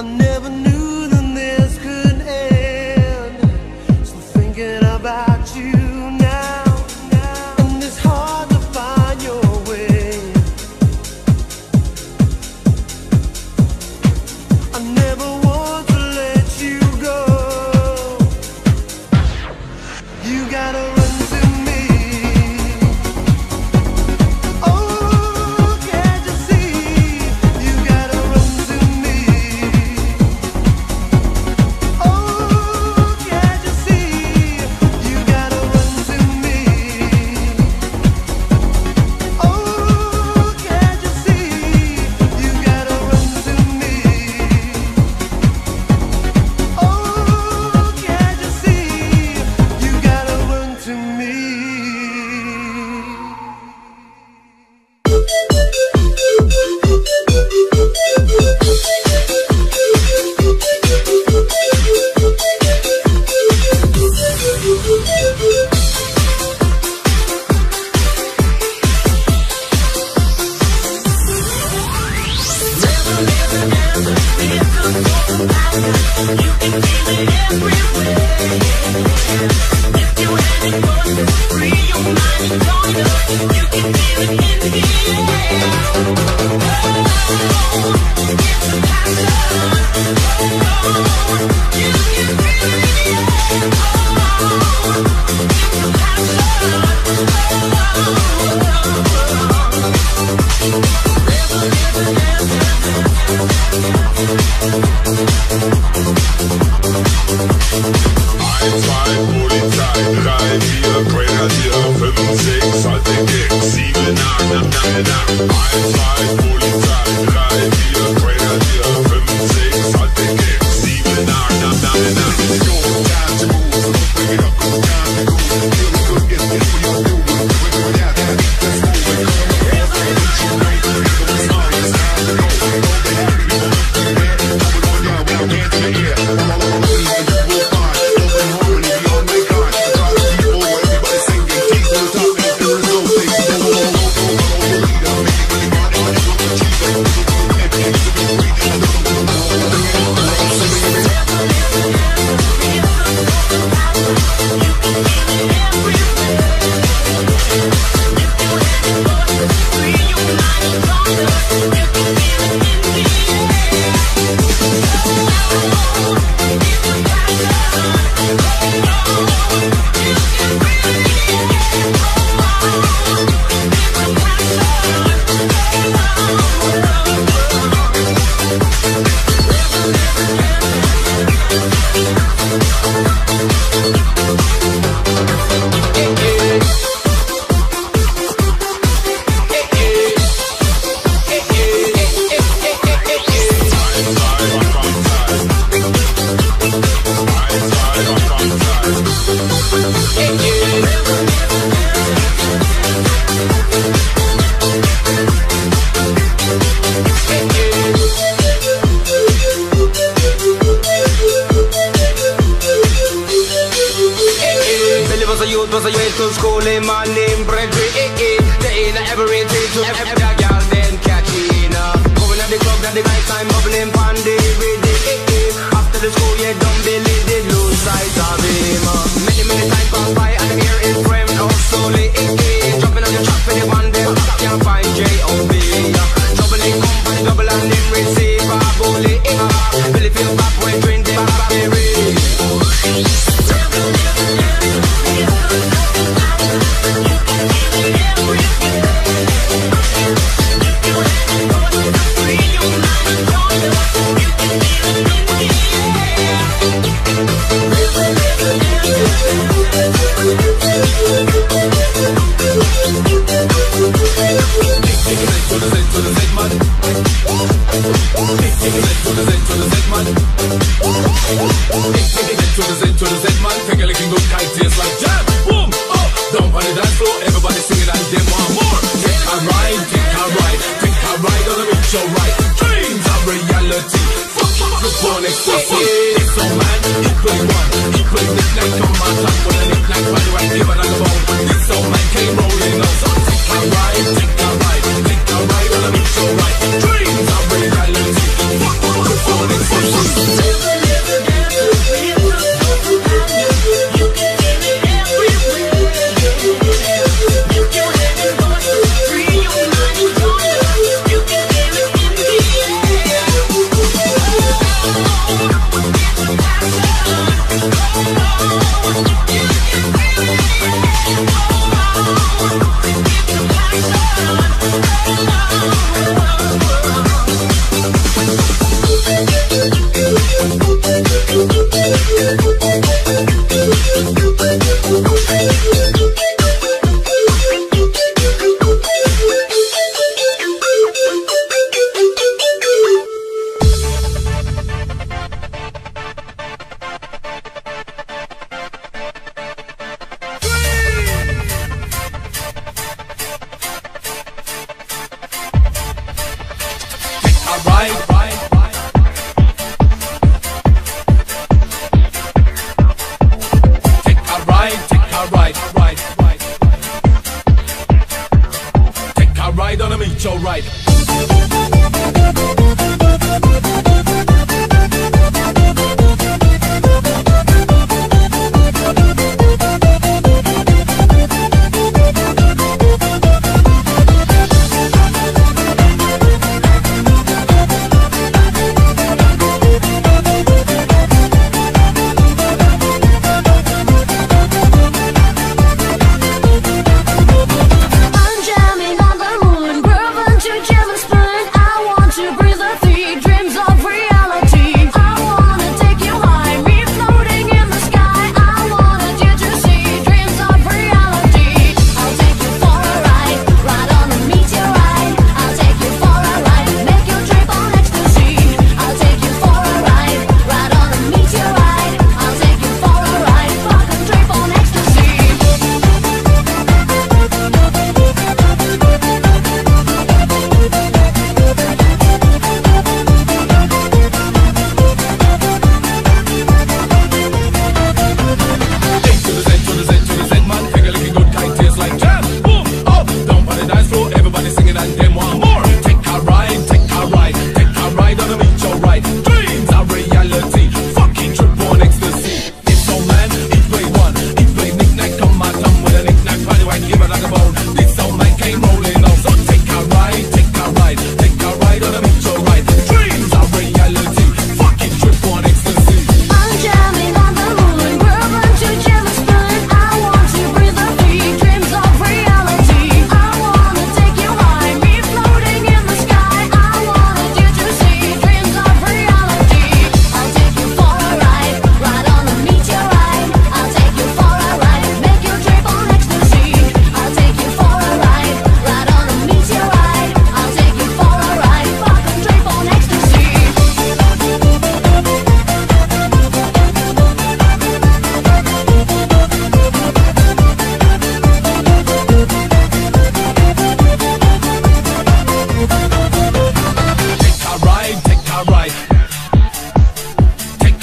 I never knew that this could end. Still thinking about you now. And it's hard to find your way. I never want to let you go. You gotta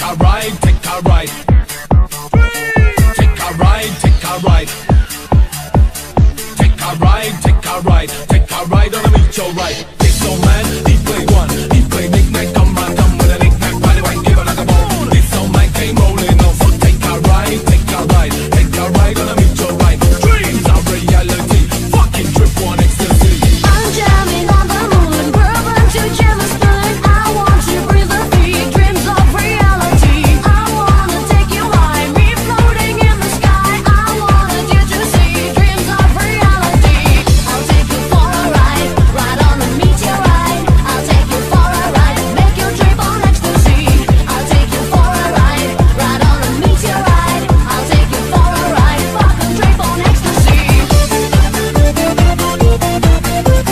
a ride, take a ride. Take a ride, take a ride. Take a ride, take a ride. Take a ride on the meteor ride. This old man, he play one, he play knick-knack, come round, come with a knick-knack, why do I give another ball? This old man came rolling on, so take a ride, take a ride. Take a ride on the meteor ride. Dreams are reality, fucking trip one ecstasy. I'm jamming on the moon, bourbon to jealous burn. I want to breathe the beat, dreams of reality. I wanna take you high, me floating in the sky. I wanted you to see dreams of reality. I'll take you for a ride, ride on the meteorite. I'll take you for a ride, make you trip on ecstasy. I'll take you for a ride, ride on the meteorite. I'll take you for a ride, fucking trip on ecstasy. Take a ride, take a ride, take a ride. Take a ride on the meteor ride. I'm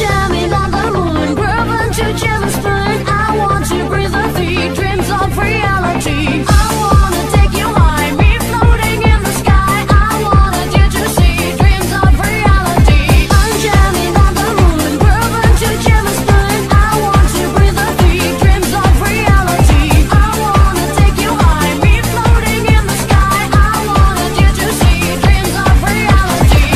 jamming on the moon, bourbon to jealous burn. I want to breathe the beat, dreams of reality. I wanna take you high, me floating in the sky. I wanted you to see dreams of reality. I'm jamming on the moon, bourbon to jealous burn. I want to breathe the beat, dreams of reality. I wanna take you high, me floating in the sky. I wanted you to see dreams of reality.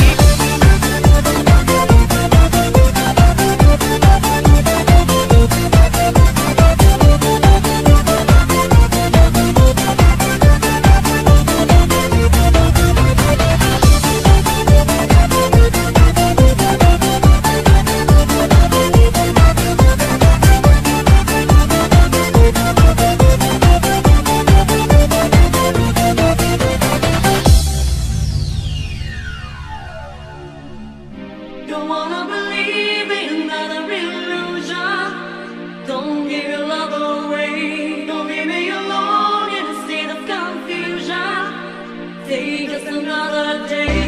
Don't wanna believe in another illusion. Don't give your love away. Don't leave me alone in a state of confusion. Take us another day.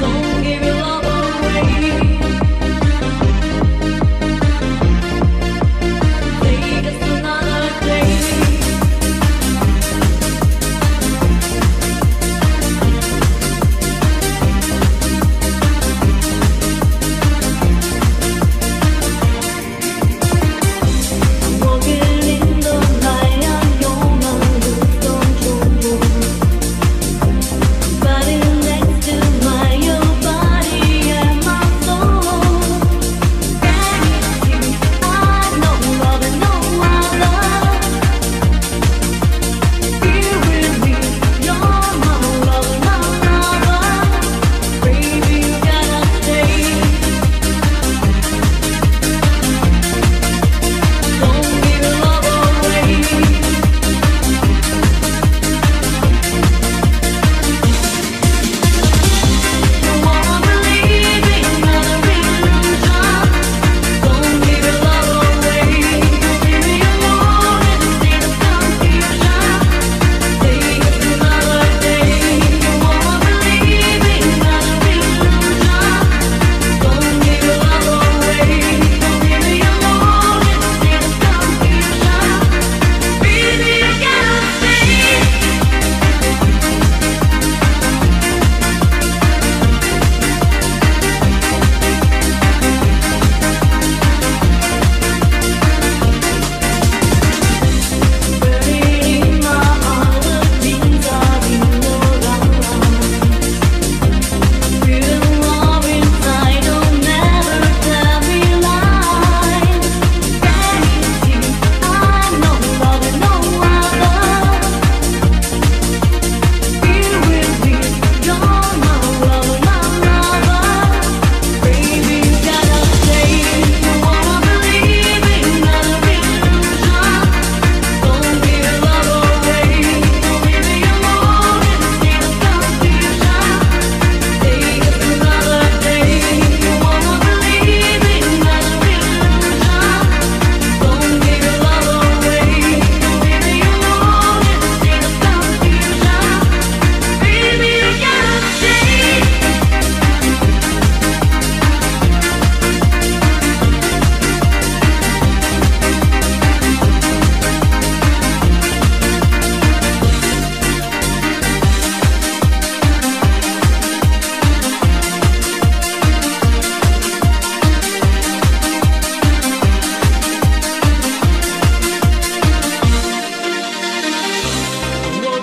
Don't give your love away. Take us another day.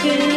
Love.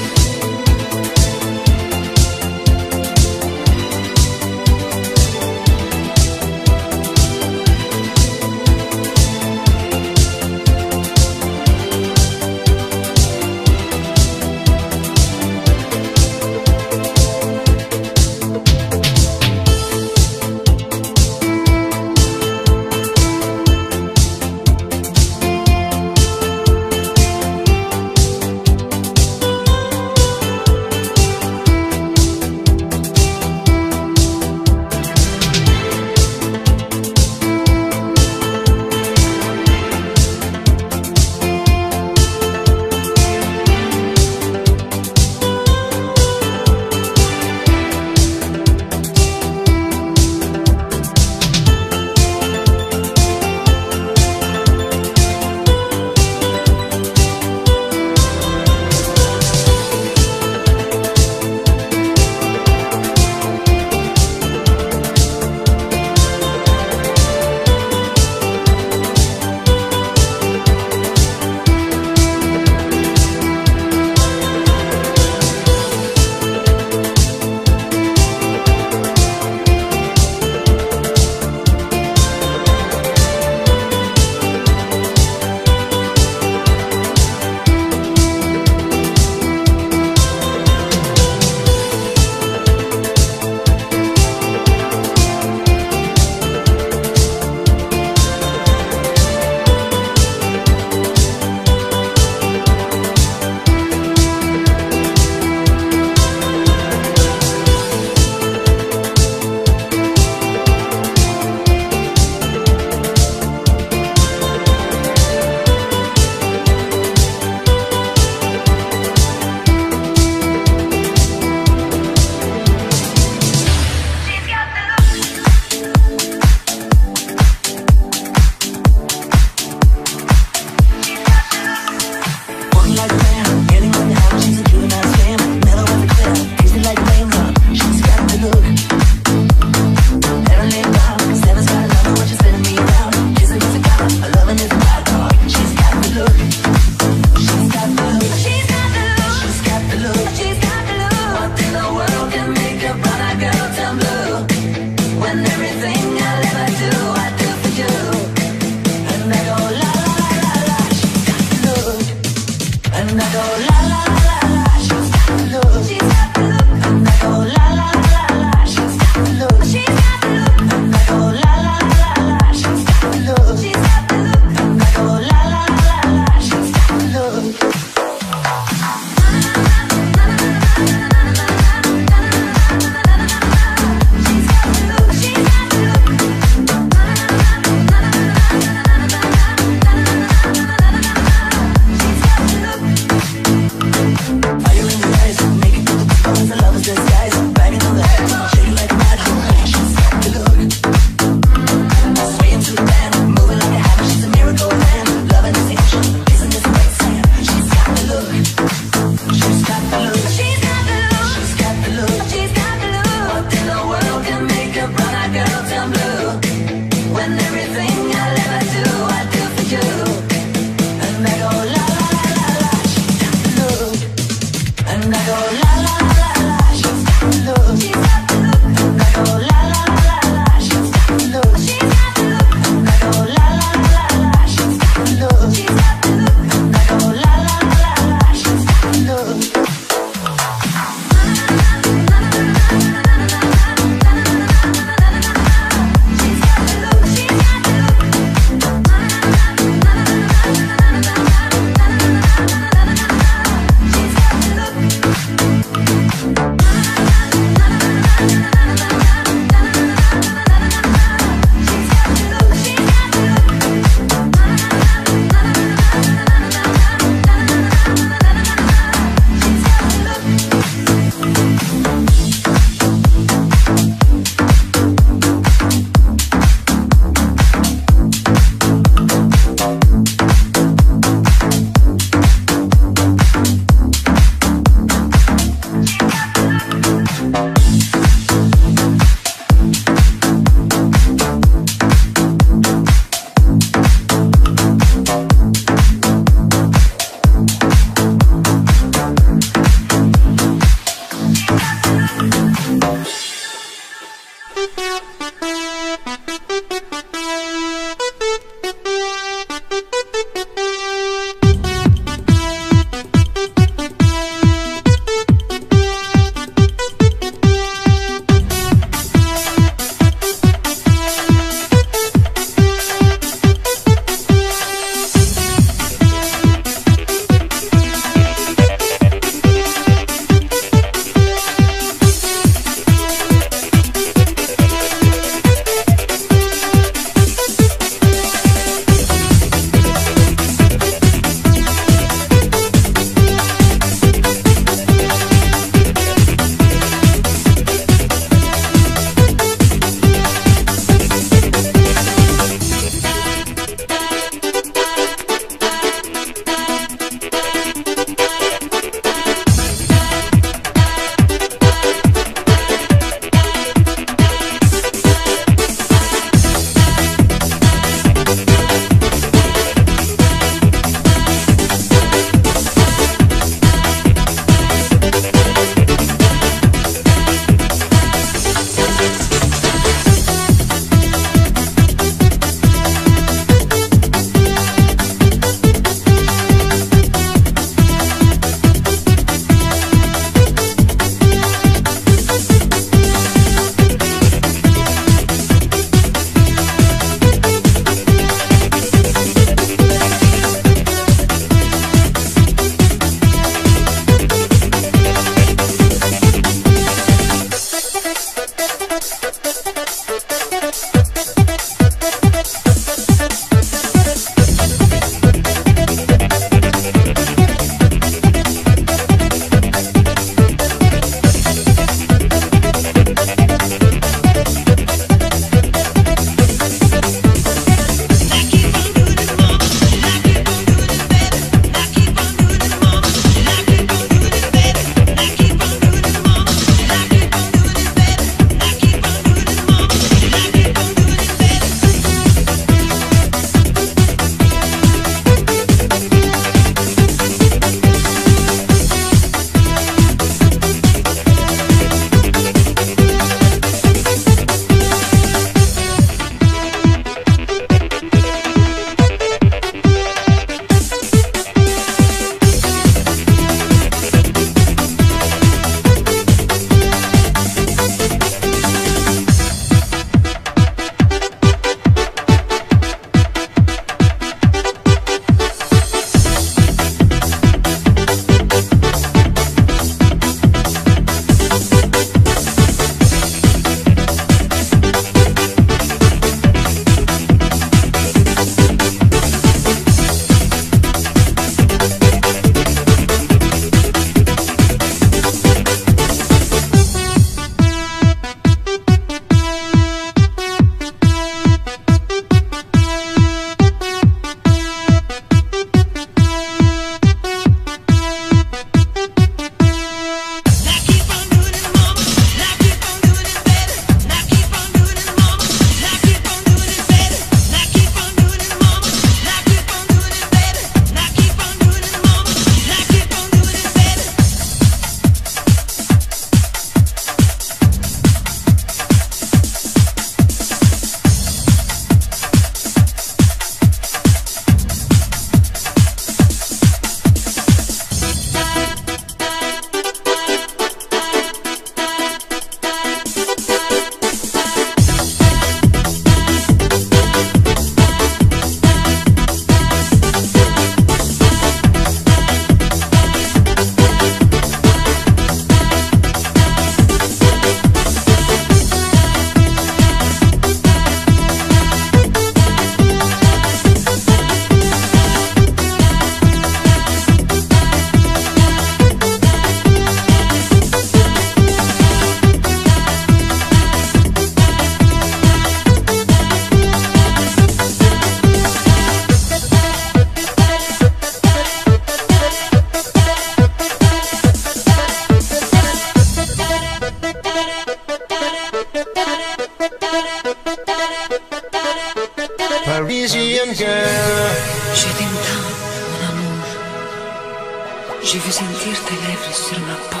Je veux sentir tes lèvres sur ma peau.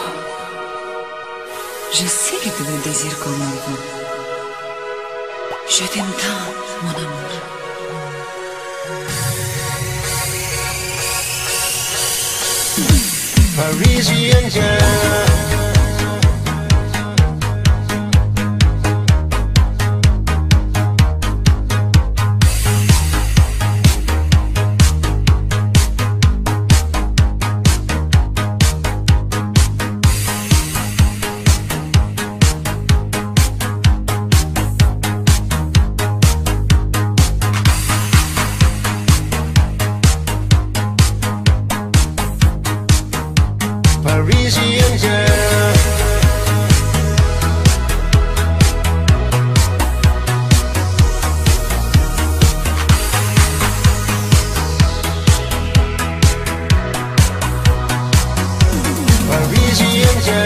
Je sais que tu me désires comme un vent. Je t'aime tant, mon amour. Parisian girl, Parisian girl. Parisian girl.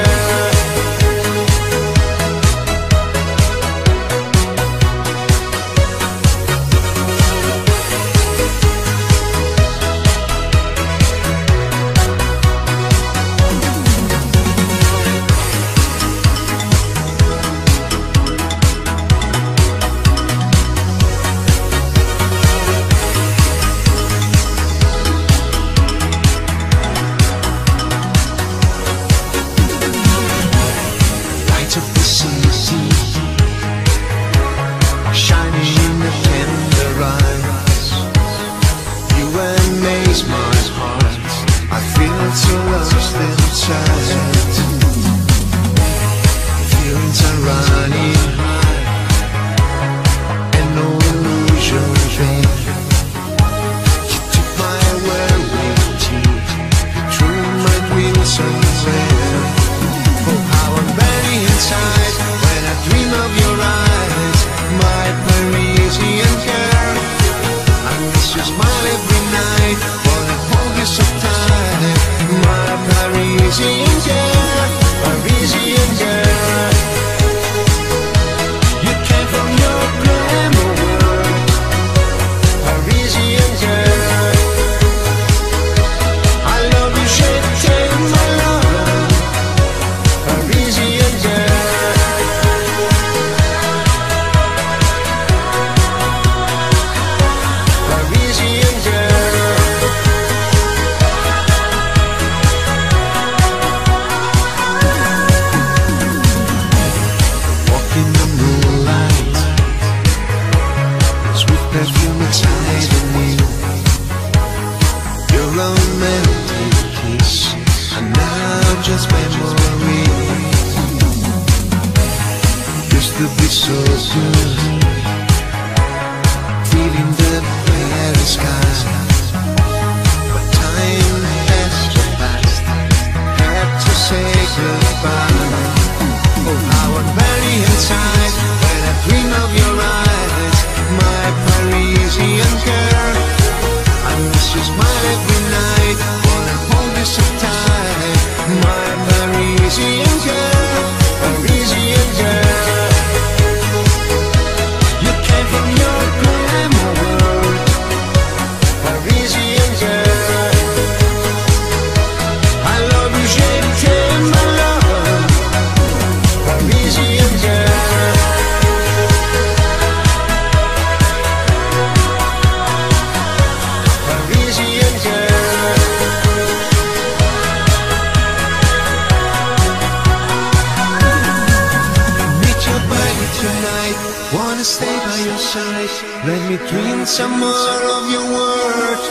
Let me drink some more of your words.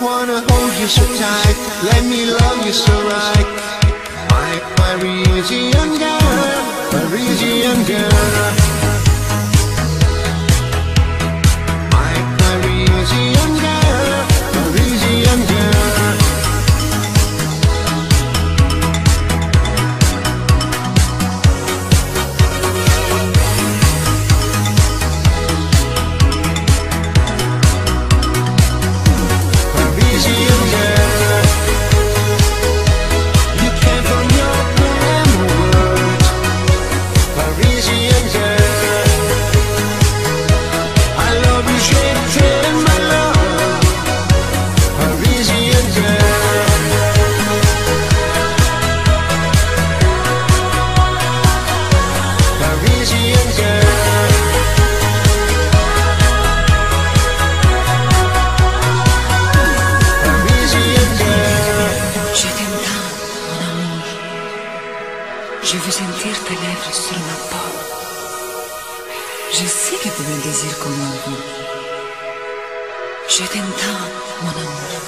Wanna hold you so tight, let me love you so right. My Parisian girl, Parisian girl. My Parisian girl, Parisian girl. Parisian girl. Je veux sentir tes lèvres sur ma peau. Je sais que tu me désires comme on veut. Je t'aime tant, mon amour.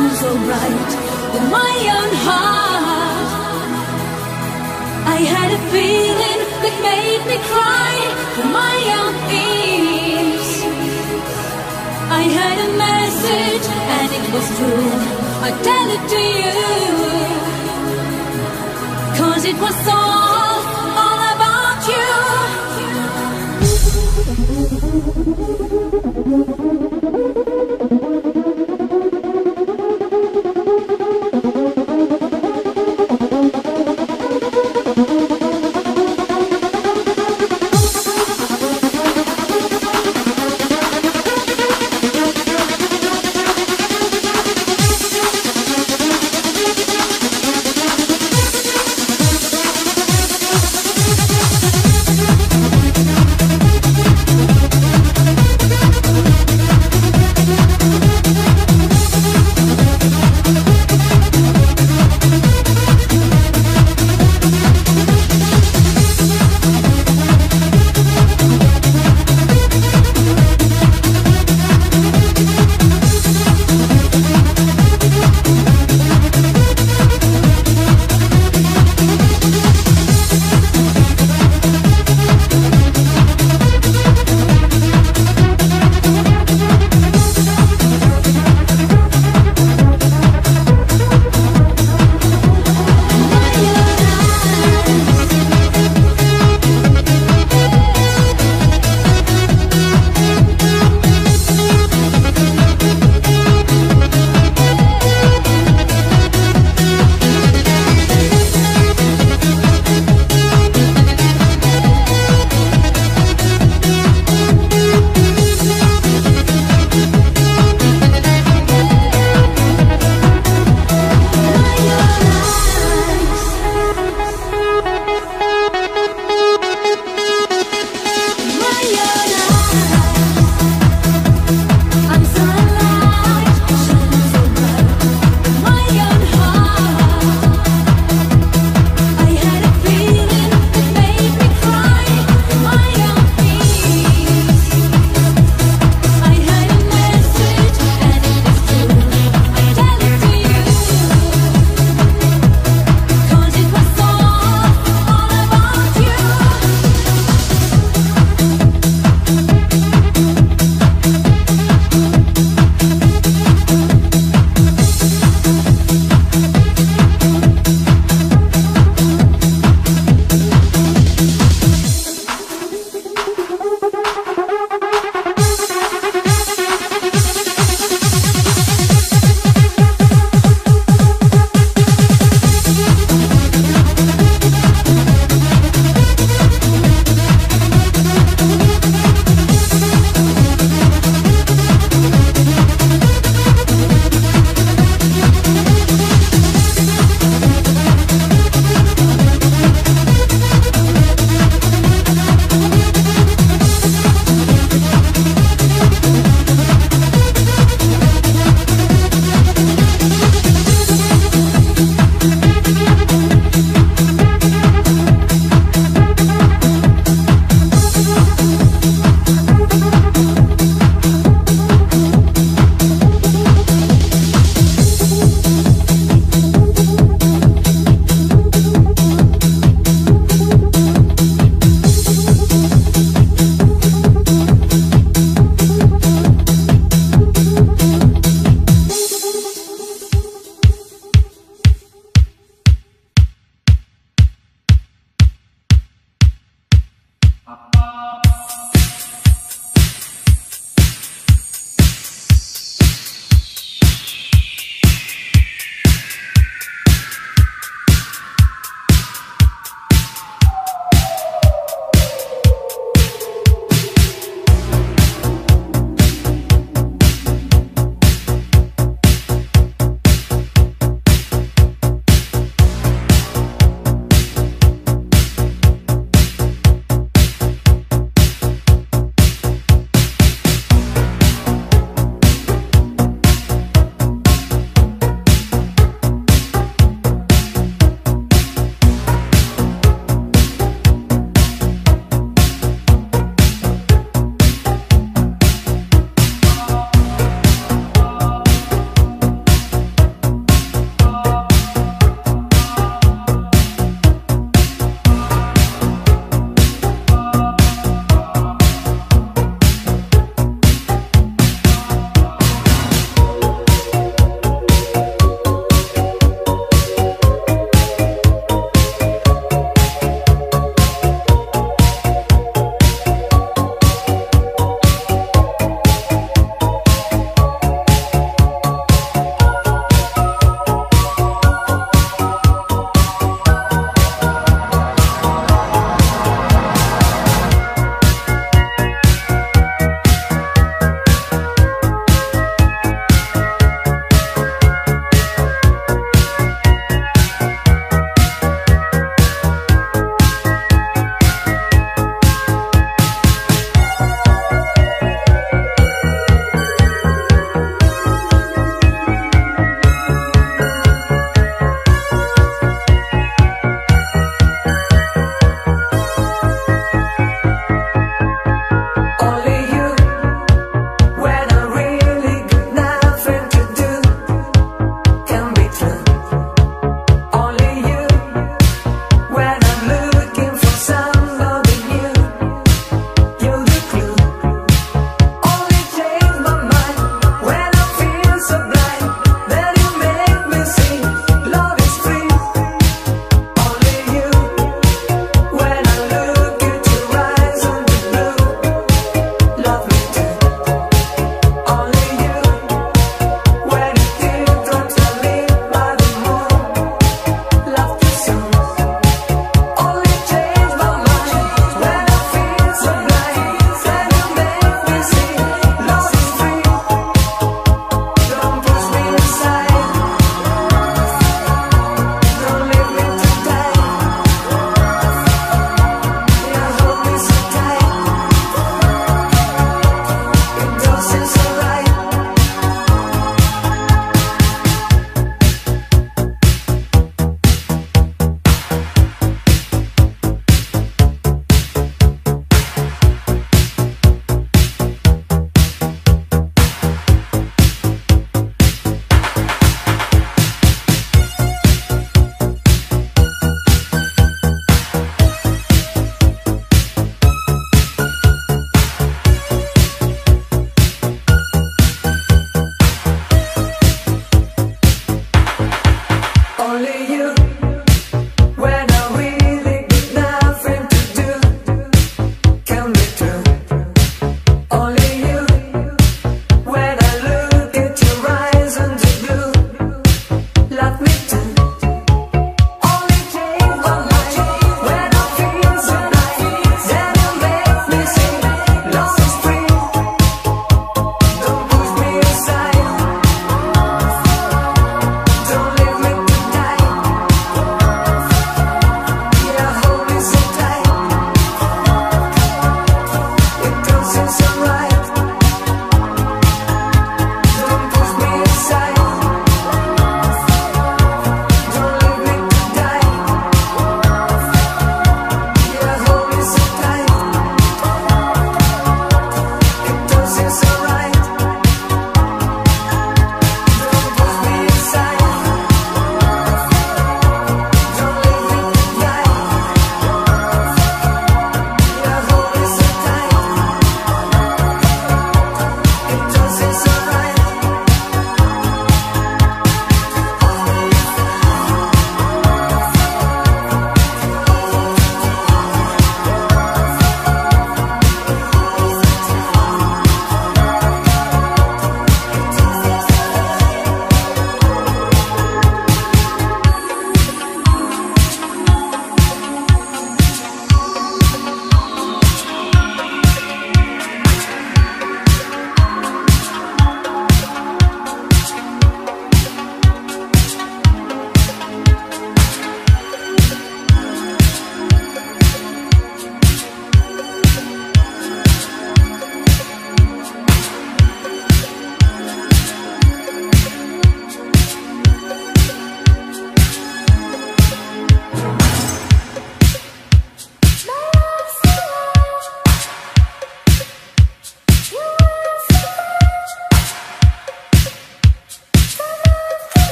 am so bright with my own heart. I had a feeling that made me cry for my own ears. I had a message and it was true. I tell it to you, cause it was all about you.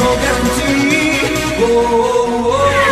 no guarantee. Whoa, whoa.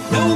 No